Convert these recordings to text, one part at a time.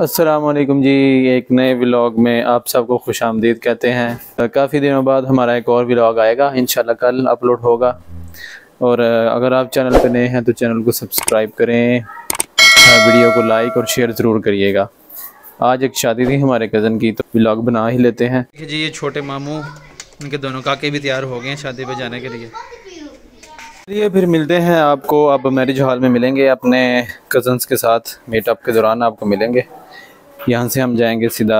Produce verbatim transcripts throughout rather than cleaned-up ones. अस्सलामुअलैकुम जी, एक नए व्लॉग में आप सबको खुशामदीद कहते हैं। काफ़ी दिनों बाद हमारा एक और व्लॉग आएगा, इंशाल्लाह कल अपलोड होगा। और अगर आप चैनल पर नए हैं तो चैनल को सब्सक्राइब करें, वीडियो को लाइक और शेयर ज़रूर करिएगा। आज एक शादी थी हमारे कज़न की, तो व्लॉग बना ही लेते हैं जी। ये छोटे मामू, इनके दोनों काके भी तैयार हो गए हैं शादी पर जाने के लिए। चलिए फिर मिलते हैं आपको, आप मैरिज हॉल में मिलेंगे अपने कज़न्स के साथ, मीटअप के दौरान आपको मिलेंगे। यहाँ से हम जाएंगे सीधा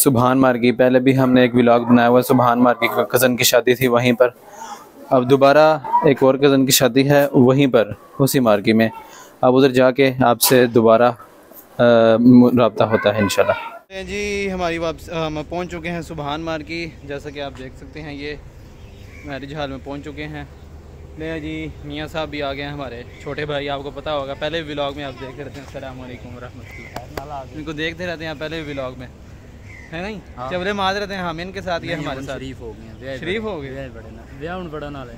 सुबहान मार्की। पहले भी हमने एक व्लॉग बनाया हुआ, सुबहान मार्की का कज़न की शादी थी वहीं पर। अब दोबारा एक और कज़न की शादी है वहीं पर, उसी मार्की में। अब उधर जाके आपसे दोबारा रब्ता होता है इंशाल्लाह जी। हमारी वापस हम पहुँच चुके हैं सुबहान मार्की। जैसा कि आप देख सकते हैं ये मैरिज हॉल में पहुँच चुके हैं। ले जी मियाँ साहब भी आ गए हैं, हमारे छोटे भाई। आपको पता होगा, पहले व्लॉग में आप देखते रहते हैं। अस्सलामुअलैकुम वरहमतुल्लाह, इनको देखते रहते हैं पहले व्लॉग में, है नहीं? हाँ। चबले मार रहते हैं हम इनके साथ, ये हमारे साथ शरीफ हो गए। शरीफ हो गए ब्याह हूँ बड़न वाले,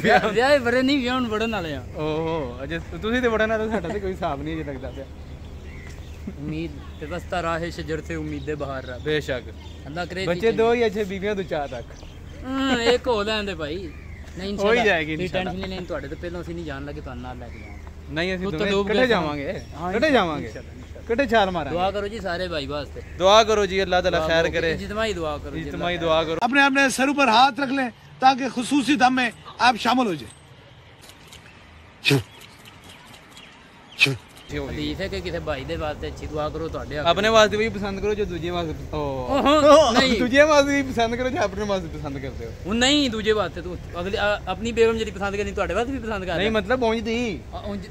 ब्याह बड़े नहीं ब्याह हूँ बड़न वाले। ओहो अजे तुम तो बड़न वाले, साढ़ा तो कोई हिसाब नहीं अजे लगता। उम्मीद बस्ता राह शजर से उम्मीदें बाहर रहा, बेशक अल्लाह करे बच्चे दो ही अच्छे, बीवियाँ दो चार रख। एक हो लेंदे भाई, नहीं हो ही जाएगी, टेंशन नहीं लेनी। ਤੁਹਾਡੇ ਤੋਂ ਪਹਿਲਾਂ ਅਸੀਂ ਨਹੀਂ ਜਾਣ ਲੱਗੇ, ਤੁਹਾਨੂੰ ਨਾਲ ਲੈ ਕੇ ਜਾਵਾਂਗੇ। ਨਹੀਂ ਅਸੀਂ ਦੋਵੇਂ ਇਕੱਠੇ ਜਾਵਾਂਗੇ, ਇਕੱਠੇ ਜਾਵਾਂਗੇ, ਇਕੱਠੇ ਛਾਲ ਮਾਰਾਂਗੇ। ਦੁਆ ਕਰੋ ਜੀ ਸਾਰੇ ਭਾਈ ਵਾਸਤੇ, ਦੁਆ ਕਰੋ ਜੀ ਅੱਲਾਹ ਤਾਲਾ ਖੈਰ ਕਰੇ। ਇਜਤਮਾਈ ਦੁਆ ਕਰੋ ਜੀ, ਇਜਤਮਾਈ ਦੁਆ ਕਰੋ। ਆਪਣੇ ਆਪਣੇ ਸਿਰ ਉੱਪਰ ਹੱਥ ਰੱਖ ਲੈ ਤਾਂ ਕਿ ਖੁਸੂਸੀ ਦਮ ਮੇ ਆਪ ਸ਼ਾਮਲ ਹੋ ਜਾਏ। हदीस है कि किसी भाई दे वास्ते अच्छी दुआ करो, तुहाडे अपने वास्ते भी पसंद करो जो दूजे वास्ते। ओ नहीं दूजे वास्ते भी पसंद करो जो अपने वास्ते पसंद करते हो। वो नहीं दूजे वास्ते तू अगली अपनी बेगम जेडी पसंद करनी तुहाडे वास्ते भी पसंद कर। नहीं मतलब ओंज दी, ओंज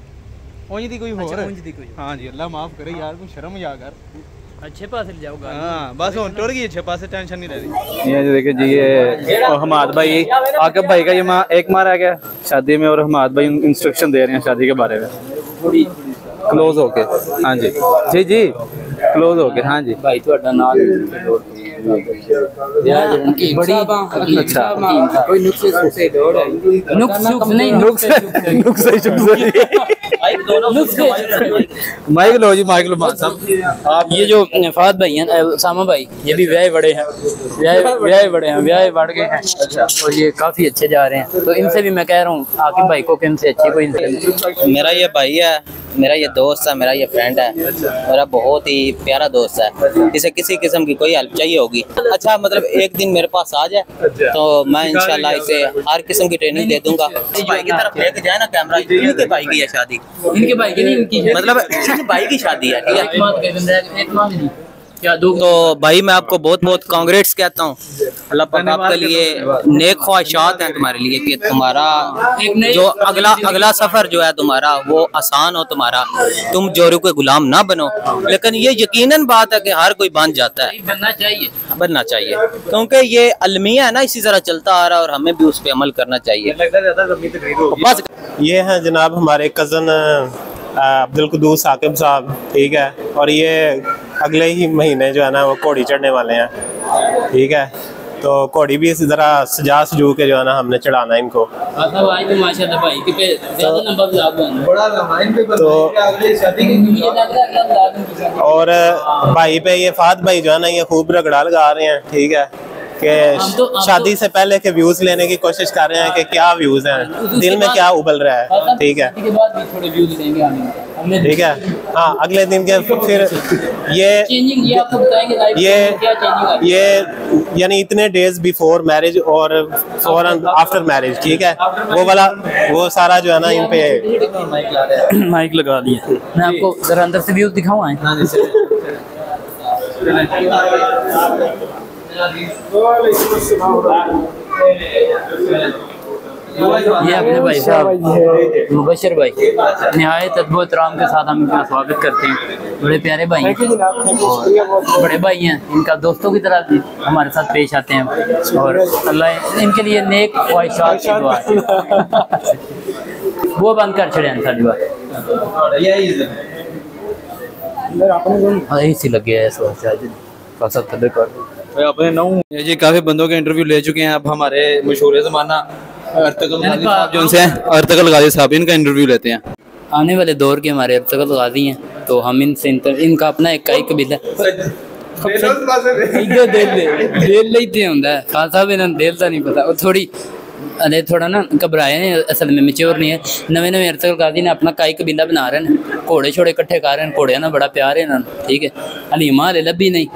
ओंज दी कोई और, ओंज दी कोई। हां जी अल्लाह माफ करे यार, कोई शर्म या कर, अच्छे पास ले जाओ। हां बस और टूर गई, अच्छे पास से टेंशन नहीं रही। ये देखिए जी, ये मोहम्मद भाई आकिब भाई का ये मां एक मार आ गया शादी में, और मोहम्मद भाई इंस्ट्रक्शन दे रहे हैं शादी के बारे में। थोड़ी क्लोज होके, हाँ जी जी जी क्लोज होके, हाँ जी भाई थोड़ा नाल बड़ी। अच्छा कोई नुक्से सुक्से दौड़ है, नुक्स सुक्स नहीं, नुक्से नुक्से सुक्से। माइक लो जी, माइक लो मान साहब। आप ये जो फहद भाई हैं, सामा भाई, ये भी व्याह बड़े हैं, व्याह व्याह बड़े हैं, व्याह बढ़ गए हैं। अच्छा और ये काफी अच्छे जा रहे हैं, तो इनसे भी मैं कह रहा हूँ आकिब भाई को कि इनसे अच्छे कोई। मेरा ये भाई है, मेरा ये दोस्त है, मेरा ये फ्रेंड है, मेरा बहुत ही प्यारा दोस्त है। इसे किसी किस्म की कोई हेल्प चाहिए होगी, अच्छा मतलब एक दिन मेरे पास आ जाए तो मैं इंशाल्लाह इसे हर किस्म की ट्रेनिंग दे दूंगा। भाई की तरफ लेके जाए ना कैमरा, इनके भाई की है शादी, इनके भाई की नहीं, इनकी मतलब इनके भाई की शादी है, ठीक है? तो भाई मैं आपको बहुत बहुत कांग्रेट्स कहता हूँ। अल्लाह पाक आपके लिए नेक ख्वाहिशात हैं तुम्हारे लिए, कि तुम्हारा जो अगला अगला सफ़र जो है तुम्हारा वो आसान हो, तुम्हारा तुम जोरू के गुलाम ना बनो। लेकिन ये यकीनन बात है कि हर कोई बन जाता है, बनना चाहिए, बनना चाहिए, क्योंकि ये अलमिया है ना, इसी तरह चलता आ रहा है और हमें भी उस पर अमल करना चाहिए। बस ये है जनाब हमारे कज़न अब्दुल कुद्दूस साकिब साहब, ठीक है? और ये अगले ही महीने जो है ना वो घोड़ी चढ़ने वाले हैं, ठीक है? तो घोड़ी भी इसी तरह सजा सजू के जो है ना हमने चढ़ाना इनको। तो और भाई पे ये फात भाई जो है ना ये खूब रगड़ा लगा रहे हैं, ठीक है? के शादी से पहले के व्यूज लेने की कोशिश कर रहे हैं कि क्या व्यूज हैं, दिल में क्या उबल रहा है, ठीक है? ठीक है हाँ, अगले दिन के फिर ये ये ये यानी इतने डेज बिफोर मैरिज और फौरन आफ्टर मैरिज, ठीक है? वो वाला वो सारा जो है ना इन पे माइक लगा दिया। मैं आपको जरा अंदर से व्यूज दिखाऊँ। ये अपने भाई साहब मुबशर भाई नहायत अदब एहतराम के साथ हम इनका स्वागत करते हैं। बड़े प्यारे भाई हैं, बड़े भाई हैं, इनका दोस्तों की तरह हमारे साथ पेश आते हैं, और अल्लाह इनके लिए नेक ख्वाहिशात की दुआ वो बंद कर छड़े हैं सारी बात। ऐसी लगे है अपने जी। काफी बंदों के इंटरव्यू ले चुके हैं, अब हमारे मशहूर जमाना अर्तकल गाजी साहब जो हैं, अर्तकल गाजी साहब इनका इंटरव्यू लेते हैं। आने वाले दौर के हमारे अर्तकल गाजी हैं, तो हम इनसे इनका अपना एक काई कबीला देल नहीं थे होंगे खान साहब इन्होंने देल का नहीं पता। वो थोड़ी अरे थोड़ा ना घबराए हैं असल में, मेच्योर नहीं है। नवे नवे अरसल काजी ने अपना काई कबीला बना रहे हैं, घोड़े छोड़े इकट्ठे कर रहे हैं, घोड़े ना बड़ा प्यार है इन्होंने। ठीक है, हलीमा हाले लभी नहीं,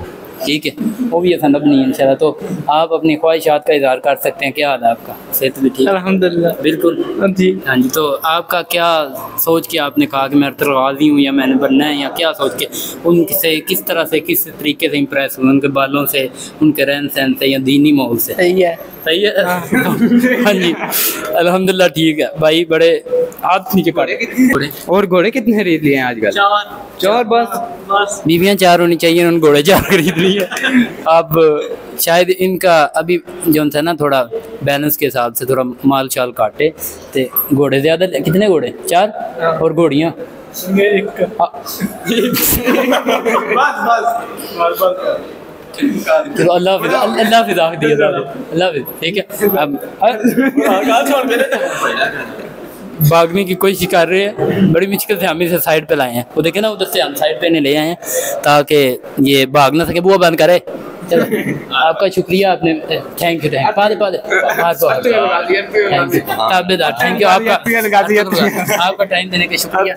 ठीक है, वो भी असन लभनी है इंशाल्लाह। तो आप अपनी ख्वाहिशात का इजहार कर सकते हैं। क्या हाल है आपका, सेहत भी ठीक? अल्हम्दुलिल्लाह बिल्कुल ठीक। हाँ जी, तो आपका क्या सोच के आपने कहा कि मैं अर्थरवाजी हूँ या मैंने बनना है, या क्या सोच के उनसे किस तरह से किस तरीके से इंप्रेस हुए? उनके बालों से, उनके रहन सहन से, या दीनी माहौल से? सही है, सही है। हाँ जी अल्हम्दुलिल्लाह ठीक है भाई। बड़े आप नीचे पड़े। और घोड़े कितने खरीद लिए हैं आजकल? चार चार बस। बीवियाँ चार होनी चाहिए, उन घोड़े चार खरीद लिए। अब शायद इनका अभी जो है ना थोड़ा बैलेंस के हिसाब से थोड़ा माल शाल काटे ते घोड़े ज्यादा। कितने घोड़े? चार। और घोड़ियाँ एक बस बस। चलो अल्लाह फिजा, अल्लाह फिजा दिया, अल्लाह ठीक है। अब भागने की कोशिश कर रहे हैं, बड़ी मुश्किल से हम इसे साइड पे लाए हैं। वो देखे ना उधर से हम साइड पे नहीं ले आए हैं ताकि ये भाग ना सके। बुआ बंद करे। चलो आपका शुक्रिया, आपने थैंक यू थैंक पादे पादे ताबेदार थैंक यू आपका, आपका टाइम देने के शुक्रिया।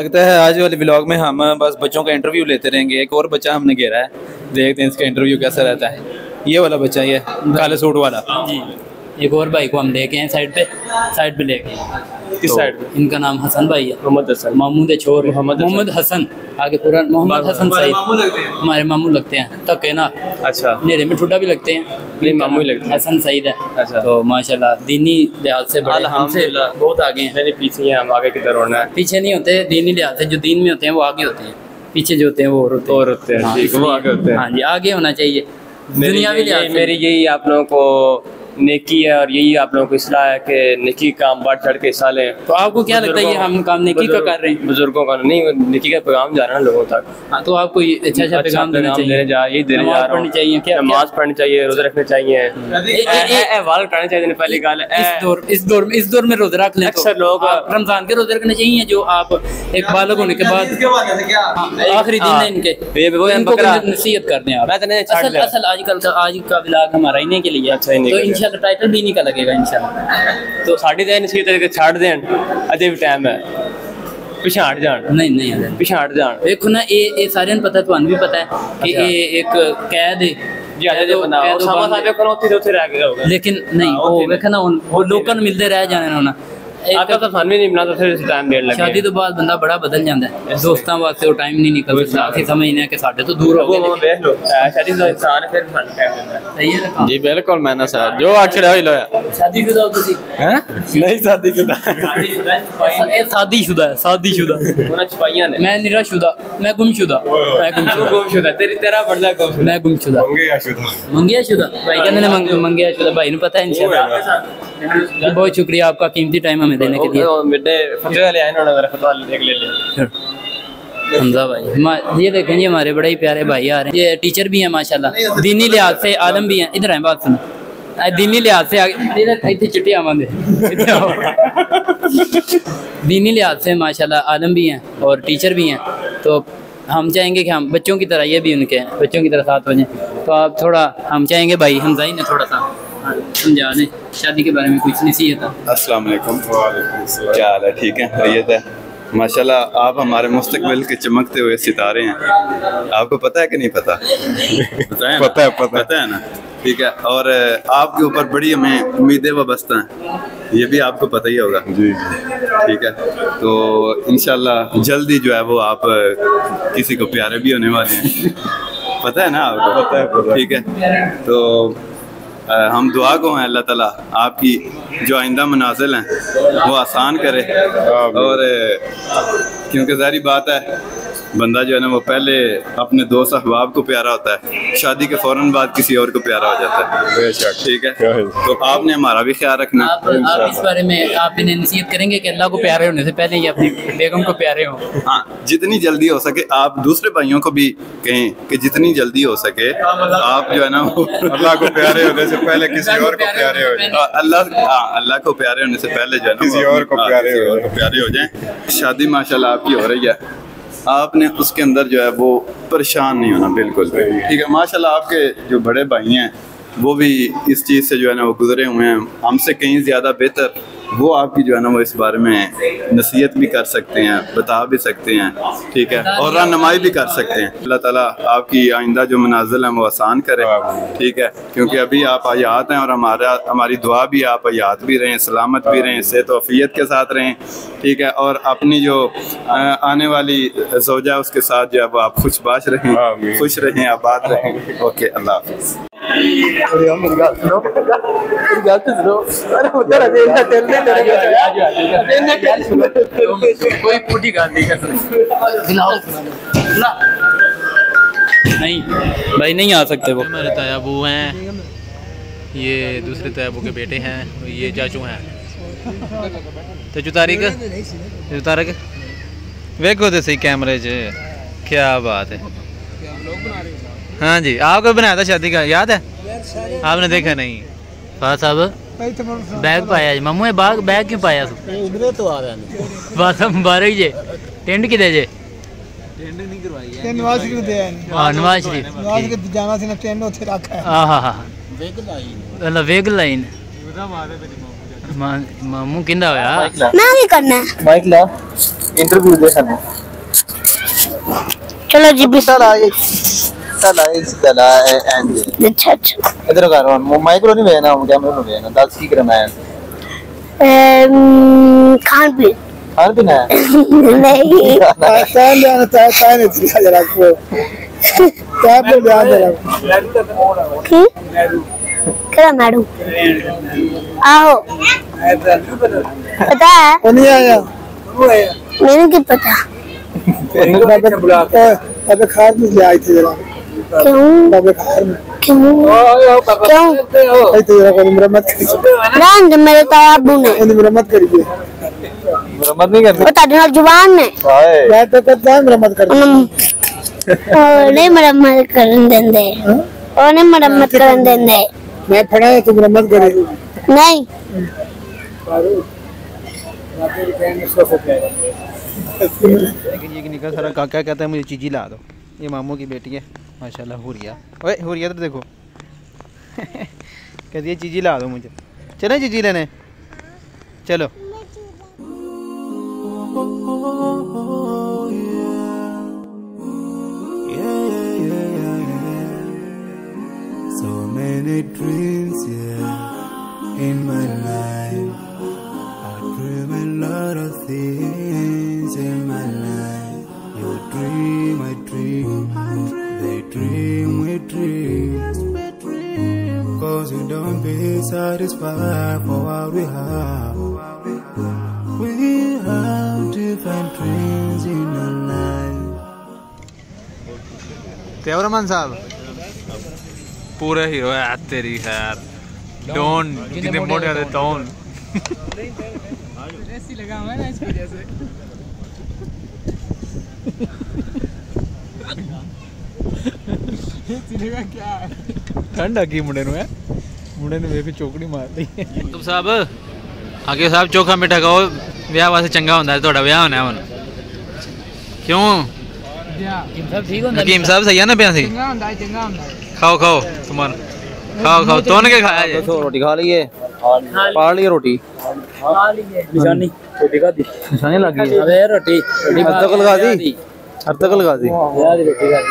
लगता है आज वाले ब्लॉग में हम बस बच्चों का इंटरव्यू लेते रहेंगे। एक और बच्चा हमने घेरा है, देखते हैं इसका इंटरव्यू कैसा रहता है। ये वाला बच्चा, ये काले सूट वाला जी। एक और भाई को हम लेके हैं साइड पे, साइड पे लेके किस साइड पे? इनका नाम हसन भाई है, मोहम्मद हसन, मामू दे छोर मोहम्मद हसन। आगे पूरा मोहम्मद हसन सही हमारे मामू लगते हैं तक है ना। अच्छा, मेरे में ठुड्डा भी लगते हैं, मामू ही लगते हैं। हसन सईद है। अच्छा, तो माशाल्लाह दीनी लिहाज से अल्हम्दुलिल्लाह बहुत आगे हैं। पीछे हैं हम, आगे की तरफ होना है। पीछे नहीं होते दीनी लिहाज से, जो दीन में होते हैं वो आगे होते हैं, पीछे जो होते हैं वो और होते हैं। ठीक, वो आगे होते हैं। हाँ जी, आगे होना चाहिए दुनियावी लिहाज से। मेरी यही आप लोगों को नेकी है और यही आप लोगों को इसलाह है कि नेकी काम बढ़ चढ़ के हिस्सा लें। तो आपको क्या लगता है ये हम काम नेकी का कर रहे हैं? बुजुर्गों का नहीं, नेकी का पैगाम जा रहा है लोगों तक। हाँ, तो आपको अच्छा अच्छा पैगाम देना चाहिए, यही देने जा रहा हूँ। नमाज पढ़नी चाहिए, रोजा रखने चाहिए, अहवाल करने चाहिए। पहली गाल इस दौर में, इस दौर में रोजा रख लें। अक्सर लोग रमजान के रोजे रखने चाहिए जो आप एक बालक होने के बाद आखिरी दिन है इनके, नसीहत कर दें आप। असल आजकल आज का ब्लॉग हमारा इन्हीं के लिए अच्छा है, टाइटल भी नहीं का लगेगा इंशाल्लाह। तो साढ़े दिन इसी तरीके छाड़ दें, अजे भी टाइम है, पिछा हट जान नहीं नहीं पिछा हट जान। देखो ना ये ये सारे नु पता, तुहानू भी पता है कि ये एक कैद है लेकिन नहीं वो वेख ना वो लोगों मिलते रह जाने ना। शादी तो बाद बंदा बड़ा बदल जाता है, दोस्तों वास्ते वो टाइम नहीं निकलता। आखिर समझने कि साडे तो दूर हो गए, शादी दा इंसान फिर मन कर देंदा। सही है ना जी, बिल्कुल मैना साहब जो आखड़ा होई लोया। शादीशुदा हो तुसी? हैं नहीं, शादीशुदा शादीशुदा ए शादीशुदा है, शादीशुदा ओना छपाइयां ने। मैं निराशुदा, मैं गुमशुदा, मैं गुमशुदा तेरी तेरा बड़ा गुम, मैं गुमशुदा मंगेयाशुदा मंगेयाशुदा भाई कहंदे ने मंगेयाशुदा भाई नु पता है इंशाल्लाह। बहुत शुक्रिया आपका कीमती टाइम देने के लिए। हमजा भाई ये देखें जी हमारे बड़े ही प्यारे भाई आ रहे हैं, ये टीचर भी हैं माशाल्लाह, दीनी लिहाज से आलम भी हैं। इधर है बात सुन, दीनी लिहाज से इतने चिट्टे आवाज दीनी लिहाज से माशाल्लाह आलम भी हैं और टीचर भी हैं। तो हम चाहेंगे कि हम बच्चों की तरह, ये भी उनके बच्चों की तरह साथ हो जाए। तो आप थोड़ा हम चाहेंगे भाई हमजा ही ने थोड़ा सा समझा दें शादी के बारे में कुछ नसीहत। अस्सलाम वालेकुम। क्या हाल है? ठीक है, खैरियत है माशाल्लाह। आप हमारे मुस्तकबिल के चमकते हुए सितारे हैं, आपको पता है कि नहीं पता? पता है पता है पता है ना। ठीक है, और आपके ऊपर बड़ी हमें उम्मीदें वाबस्ता हैं, ये भी आपको पता ही होगा जी। ठीक है, तो इंशाल्लाह जल्दी जो है वो आप किसी को प्यारे भी होने वाले हैं, पता है ना आपको? ठीक है, तो हम दुआ को हैं अल्लाह ताला आपकी जो आइंदा मनाजिल हैं वो आसान करे, और क्योंकि जारी बात है बंदा जो है ना वो पहले अपने दोस्त अहबाब को प्यारा होता है, शादी के फौरन बाद किसी और को प्यारा हो जाता है। ठीक है, तो आपने हमारा भी ख्याल रखना। आप, आप इस बारे में आप इन्हें नसीहत करेंगे कि अल्लाह को प्यारे होने से पहले ही अपनी बेगम को प्यारे हो। हाँ, जितनी जल्दी हो सके। आप दूसरे भाइयों को भी कहें कि जितनी जल्दी हो सके आप जो है ना अल्लाह को प्यारे होने से पहले किसी और को प्यारे हो जाए। अल्लाह अल्लाह को प्यारे होने से पहले जो है ना किसी और को प्यारे हो जाए। शादी माशाल्लाह आपकी हो रही है, आपने उसके अंदर जो है वो परेशान नहीं होना बिल्कुल। ठीक है, माशाल्लाह आपके जो बड़े भाई हैं वो भी इस चीज़ से जो है ना वो गुजरे हुए हैं, हमसे कहीं ज़्यादा बेहतर वो आपकी जो है ना वो इस बारे में नसीहत भी कर सकते हैं, बता भी सकते हैं। ठीक है, और रहनुमाई भी कर सकते हैं। अल्लाह ताला आपकी आइंदा जो मनाज़िल हैं वो आसान करे। ठीक है, क्योंकि अभी आप आयात हैं और हमारा हमारी दुआ भी आप आयात भी रहें, सलामत भी रहें, सेहत वफ़ियत के साथ रहें। ठीक है, और अपनी जो आने वाली जोजा उसके साथ जो है वो आप खुशबाश रहें, खुश रहें, आबाद रहें। ओके, अल्लाह हाफ़िज़। कोई पूरी गाल नहीं कर नहीं भाई, नहीं आ सकते। वो हमारे तायाबू हैं, ये दूसरे तायाबू के बेटे हैं, ये चाचू हैं। तो जुतारिक जुतारिक वेखो तो सही कैमरे च, क्या बात है। हाँ जी, आपको बनाया था शादी का, याद है? आपने देखा नहीं बात साहब? बैग पाया जी मम्मू, बाग बैग क्यों पाया? तो आ रहा है बात साहब मुबारक जी। टेंट कि दे जे टेंट नहीं करवाई है, नवाज शरीफ दे है। हां नवाज शरीफ, नवाज के जाना से ना टेंट उथे रखा है। हां हां हां वेग लाइन, अल्लाह वेग लाइन उदा मारे तेरी मम्मू। मम्मू किंदा होया ना ही करना माइक ला इंटरव्यू दे करना। चलो जी बिस्तर आ गए। चला चला एंड अच्छा अच्छा इधर कर रहा हूं। माइक्रो नहीं भेजना, हम कैमरा में भेजना। दाल की करना है अम खान भी खान भी ना नहीं पाकिस्तान जाना चाहे चाहे नहीं जरा को क्या पे ध्यान दे रहा हूं। क्या मारू आओ पता है कौन आया? वो आया मैंने क्या पता तेरे को बुला अब खार में ले आए थे जरा क्यों बाबे खार में क्यों क्यों भाई तेरा कोई मरम्मत करी राम मेरे ताबू ने इन मरम्मत करी है। मरम्मत नहीं करते बता देना जुबान ने हाय मैं तो करता है मरम्मत कर नहीं मरम्मत करन देंदे और नहीं मरम्मत करन देंदे मैं फड़ा तू मरम्मत करे नहीं पारू बाकी फ्रेंड इसको लेकिन ये कि निकल सारा काका कहता है मुझे चीजी ला दो। ये मामू की बेटी है माशाल्लाह हुरिया। ओए हुरिया तो देखो कहती है चीजी ला दो मुझे। चलें चीजी लेने चलो। So many dreams yeah in my life I dream a lot of things in my life you dream I dream they dream we dream yes we dream cause we don't be satisfied for what we have we have different dreams in our life cameraman sahab pura hero hai teri yaar don't kitne mode aate town ऐसी लगा हुआ है ना इसकी वजह से क्या ठंड आ गई मुंडे है मुंडे ने वे चौकड़ी मार दी। तुम साहब आगे साहब चोखा मिठा खाओ ब्याह वास्ते चंगा होंदा है तोड़ा ब्याह होना है हुन क्यों हकीम साहब ठीक होंदा हकीम साहब सही है ना ब्याह से चंगा होंदा है चंगा होंदा है खाओ खाओ तुम खाओ खाओ तोन के खाया है तो रोटी खा लिए पा लिए रोटी खा लिए निशानी रोटी खा दी निशानी लग गई अबे रोटी रोटी अदकल खा दी अदकल खा दी ब्याह दी रोटी खा दी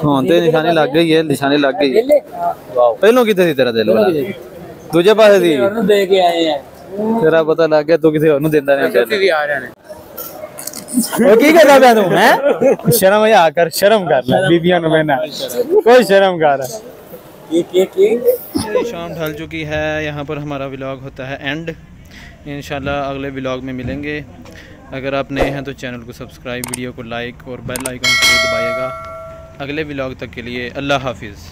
हां ते निशानी लग गई है निशानी लग गई पहलों किथे सी तेरा दिल दूजे पासे सी ओनु दे के आए हैं तेरा पता लग गया तू किसे ओनु देंदा नहीं है तेरी आ रहे हैं ओ की कहदा पिया तू हैं शर्म आ कर शर्म कर ले बीबियां नु कहना कोई शर्म कर ये के के शाम ढल चुकी है। यहां पर हमारा व्लॉग होता है एंड इंशाल्लाह अगले व्लॉग में मिलेंगे। अगर आप नए हैं तो चैनल को सब्सक्राइब, वीडियो को लाइक और बेल आइकन को दबाइएगा। अगले व्लॉग तक के लिए अल्लाह हाफिज़।